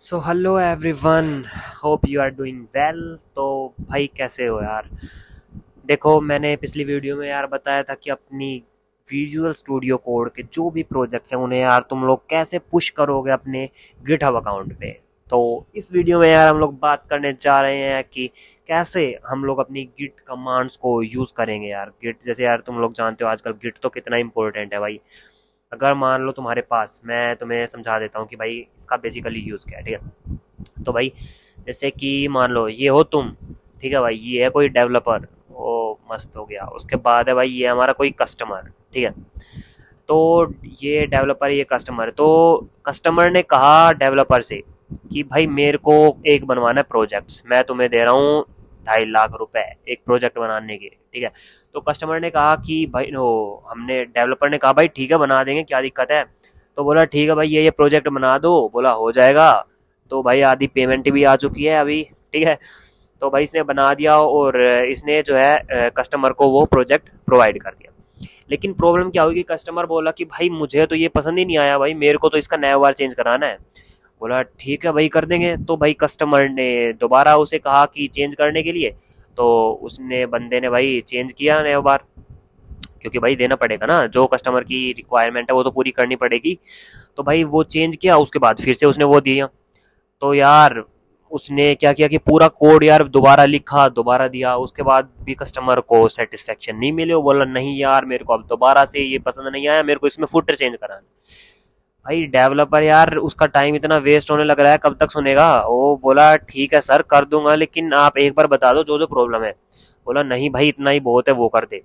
So hello everyone, hope you are doing well. तो भाई कैसे हो यार? देखो, मैंने पिछली वीडियो में यार बताया था कि अपनी विजुअल स्टूडियो कोड के जो भी प्रोजेक्ट्स हैं उन्हें यार तुम लोग कैसे पुश करोगे अपने गिटहब अकाउंट पे। तो इस वीडियो में यार हम लोग बात करने जा रहे हैं कि कैसे हम लोग अपनी गिट कमांड्स को यूज़ करेंगे यार। गिट जैसे यार तुम लोग जानते हो आजकल गिट तो कितना इम्पोर्टेंट है भाई। अगर मान लो तुम्हारे पास, मैं तुम्हें समझा देता हूँ कि भाई इसका बेसिकली यूज़ क्या है, ठीक है। तो भाई जैसे कि मान लो ये हो तुम, ठीक है भाई, ये है कोई डेवलपर, वो मस्त हो गया। उसके बाद है भाई ये हमारा कोई कस्टमर, ठीक है। तो ये डेवलपर, ये कस्टमर, तो कस्टमर ने कहा डेवलपर से कि भाई मेरे को एक बनवाना है प्रोजेक्ट्स, मैं तुम्हें दे रहा हूँ 2.5 लाख रुपए एक प्रोजेक्ट बनाने के, ठीक है। तो कस्टमर ने कहा कि भाई हमने डेवलपर ने कहा भाई ठीक है बना देंगे, क्या दिक्कत है। तो बोला ठीक है भाई ये प्रोजेक्ट बना दो, बोला हो जाएगा। तो भाई आधी पेमेंट भी आ चुकी है अभी, ठीक है। तो भाई इसने बना दिया और इसने जो है कस्टमर को वो प्रोजेक्ट प्रोवाइड कर दिया। लेकिन प्रॉब्लम क्या हुई कि कस्टमर बोला कि भाई मुझे तो ये पसंद ही नहीं आया भाई, मेरे को तो इसका नया बार चेंज कराना है। बोला ठीक है भाई कर देंगे। तो भाई कस्टमर ने दोबारा उसे कहा कि चेंज करने के लिए, तो उसने बंदे ने भाई चेंज किया नया बार, क्योंकि भाई देना पड़ेगा ना, जो कस्टमर की रिक्वायरमेंट है वो तो पूरी करनी पड़ेगी। तो भाई वो चेंज किया, उसके बाद फिर से उसने वो दिया। तो यार उसने क्या किया कि पूरा कोड यार दोबारा लिखा, दोबारा दिया, उसके बाद भी कस्टमर को सेटिस्फेक्शन नहीं मिले। वो बोला नहीं यार मेरे को अब दोबारा से ये पसंद नहीं आया, मेरे को इसमें फुटर चेंज कराना। भाई डेवलपर यार उसका टाइम इतना वेस्ट होने लग रहा है, कब तक सुनेगा। वो बोला ठीक है सर कर दूंगा, लेकिन आप एक बार बता दो जो जो प्रॉब्लम है। बोला नहीं भाई इतना ही बहुत है, वो कर दे।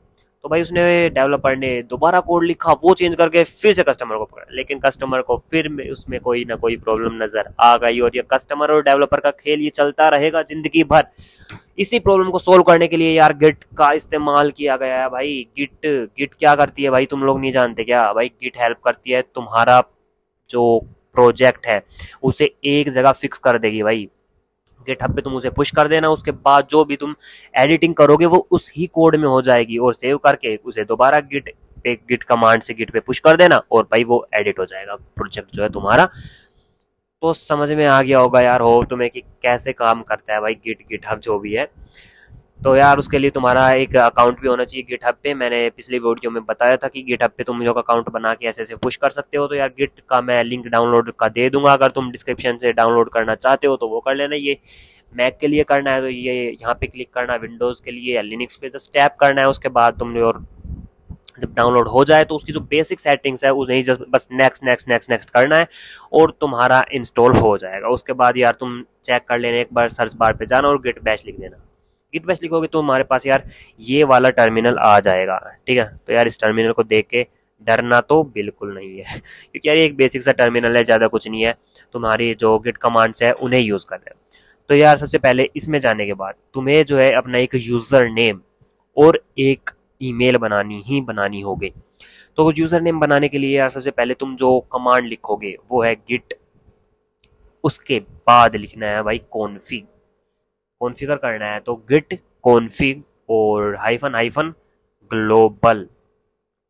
तो भाई उसने डेवलपर ने दोबारा कोड लिखा, वो चेंज करके फिर से कस्टमर को पकड़ा, लेकिन कस्टमर को फिर उसमें कोई ना कोई प्रॉब्लम नजर आ गई। और ये कस्टमर और डेवलपर का खेल ये चलता रहेगा जिंदगी भर। इसी प्रॉब्लम को सोल्व करने के लिए यार गिट का इस्तेमाल किया गया है भाई। गिट क्या करती है भाई, तुम लोग नहीं जानते क्या भाई। गिट हेल्प करती है, तुम्हारा जो प्रोजेक्ट है उसे एक जगह फिक्स कर देगी भाई। गिटहब पे तुम उसे पुश कर देना, उसके बाद जो भी तुम एडिटिंग करोगे वो उस ही कोड में हो जाएगी, और सेव करके उसे दोबारा गिट कमांड से गिट पे पुश कर देना, और भाई वो एडिट हो जाएगा प्रोजेक्ट जो है तुम्हारा। तो समझ में आ गया होगा यार हो तुम्हें कि कैसे काम करता है भाई गिटहब जो भी है। तो यार उसके लिए तुम्हारा एक अकाउंट भी होना चाहिए गिटहब पे। मैंने पिछली वीडियो में बताया था कि गिटहब पे तुम लोग अकाउंट बना के ऐसे ऐसे पुश कर सकते हो। तो यार गिट का मैं लिंक डाउनलोड का दे दूंगा, अगर तुम डिस्क्रिप्शन से डाउनलोड करना चाहते हो तो वो कर लेना। ये मैक के लिए करना है तो ये यहाँ पे क्लिक करना है, विंडोज़ के लिए या लिनक्स पे जस्ट टैप करना है। उसके बाद तुमने, और जब डाउनलोड हो जाए तो उसकी जो बेसिक सेटिंग्स है उन्हें जस्ट बस नेक्स्ट नेक्स्ट नेक्स्ट नेक्स्ट करना है और तुम्हारा इंस्टॉल हो जाएगा। उसके बाद यार तुम चेक कर लेना, एक बार सर्च बार पे जाना और गिट बैश लिख देना। गिट बैश लिखोगे तो हमारे पास यार ये वाला टर्मिनल आ जाएगा, ठीक है। तो यार इस टर्मिनल को देख के डरना तो बिल्कुल नहीं है, क्योंकि यार ये एक बेसिक सा टर्मिनल है, ज़्यादा कुछ नहीं है। तुम्हारी जो गिट कमांड्स है उन्हें यूज़ करना है। तो यार सबसे पहले इसमें जाने के बाद तुम्हें जो है अपना एक यूज़र नेम और एक ईमेल बनानी होगी। तो यूज़र नेम बनाने के लिए यार सबसे पहले तुम जो कमांड लिखोगे वो है गिट, उसके बाद लिखना है भाई कॉन्फिग, कॉन्फ़िगर करना है। तो गिट कॉन्फिग और हाइफन हाइफन ग्लोबल,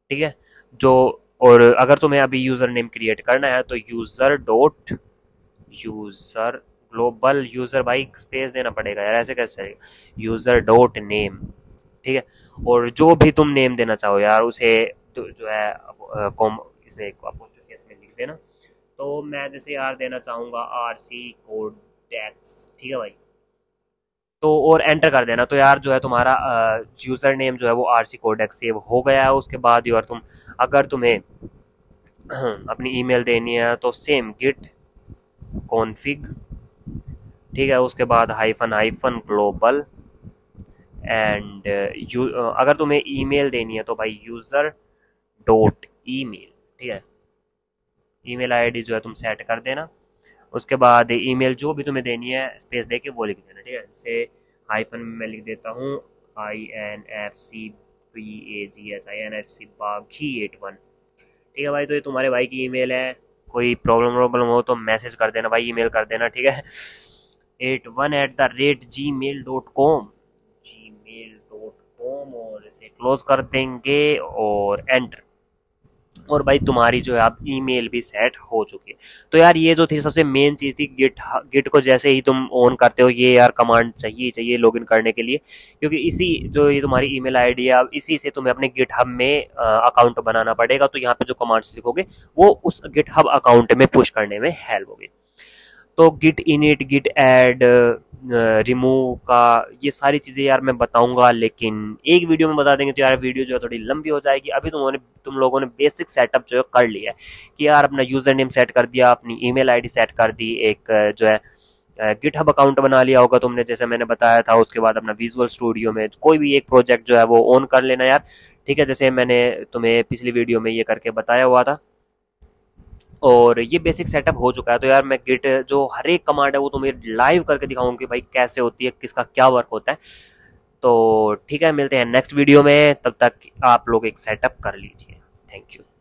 ठीक है। जो, और अगर तुम्हें अभी यूज़र नेम क्रिएट करना है तो यूज़र ग्लोबल यूज़र भाई स्पेस देना पड़ेगा यार, ऐसे कैसे चलेगा। user.name, ठीक है। और जो भी तुम नेम देना चाहो यार उसे जो है इसमें अपोस्ट्रोफी लिख देना। तो मैं जैसे यार देना चाहूँगा rccodex, ठीक है भाई। तो और एंटर कर देना। तो यार जो है तुम्हारा यूज़र नेम जो है वो rccodex सेव हो गया है। उसके बाद यार तुम, अगर तुम्हें अपनी ईमेल देनी है तो सेम गिट कॉन्फिग, ठीक है, उसके बाद हाइफन हाइफन ग्लोबल एंड अगर तुम्हें ईमेल देनी है तो भाई user.email, ठीक है। ईमेल आईडी जो है तुम सेट कर देना। उसके बाद ईमेल जो भी तुम्हें देनी है स्पेस दे के वो लिख देना, ठीक है। जैसे हाइफन मैं लिख देता हूँ inf_baghee81, ठीक है भाई। तो ये तुम्हारे भाई की ईमेल है, कोई प्रॉब्लम हो तो मैसेज कर देना भाई, ईमेल कर देना, ठीक है। 81@gmail.com और इसे क्लोज कर देंगे और एंटर। और भाई तुम्हारी जो है आप ईमेल भी सेट हो चुकी है। तो यार ये जो थी सबसे मेन चीज़ थी गिट को जैसे ही तुम ऑन करते हो, ये यार कमांड चाहिए लॉगिन करने के लिए, क्योंकि इसी जो ये तुम्हारी ईमेल आईडी है इसी से तुम्हें अपने गिटहब में अकाउंट बनाना पड़ेगा। तो यहाँ पे जो कमांड्स लिखोगे वो उस गिटहब अकाउंट में पुश करने में हेल्प होगी। तो git init, git add, remove का ये सारी चीज़ें यार मैं बताऊंगा, लेकिन एक वीडियो में बता देंगे तो यार वीडियो जो है थोड़ी लंबी हो जाएगी। अभी तुम लोगों ने बेसिक सेटअप जो है कर लिया है कि यार अपना यूज़र नेम सेट कर दिया, अपनी ईमेल आईडी सेट कर दी, एक जो है गिटहब अकाउंट बना लिया होगा तुमने जैसे मैंने बताया था। उसके बाद अपना विजुअल स्टूडियो में कोई भी एक प्रोजेक्ट जो है वो ऑन कर लेना यार, ठीक है, जैसे मैंने तुम्हें पिछली वीडियो में ये करके बताया हुआ था। और ये बेसिक सेटअप हो चुका है। तो यार मैं गिट जो हर एक कमांड है वो तुम्हें लाइव करके दिखाऊंगा कि भाई कैसे होती है, किसका क्या वर्क होता है। तो ठीक है, मिलते हैं नेक्स्ट वीडियो में, तब तक आप लोग एक सेटअप कर लीजिए। Thank you.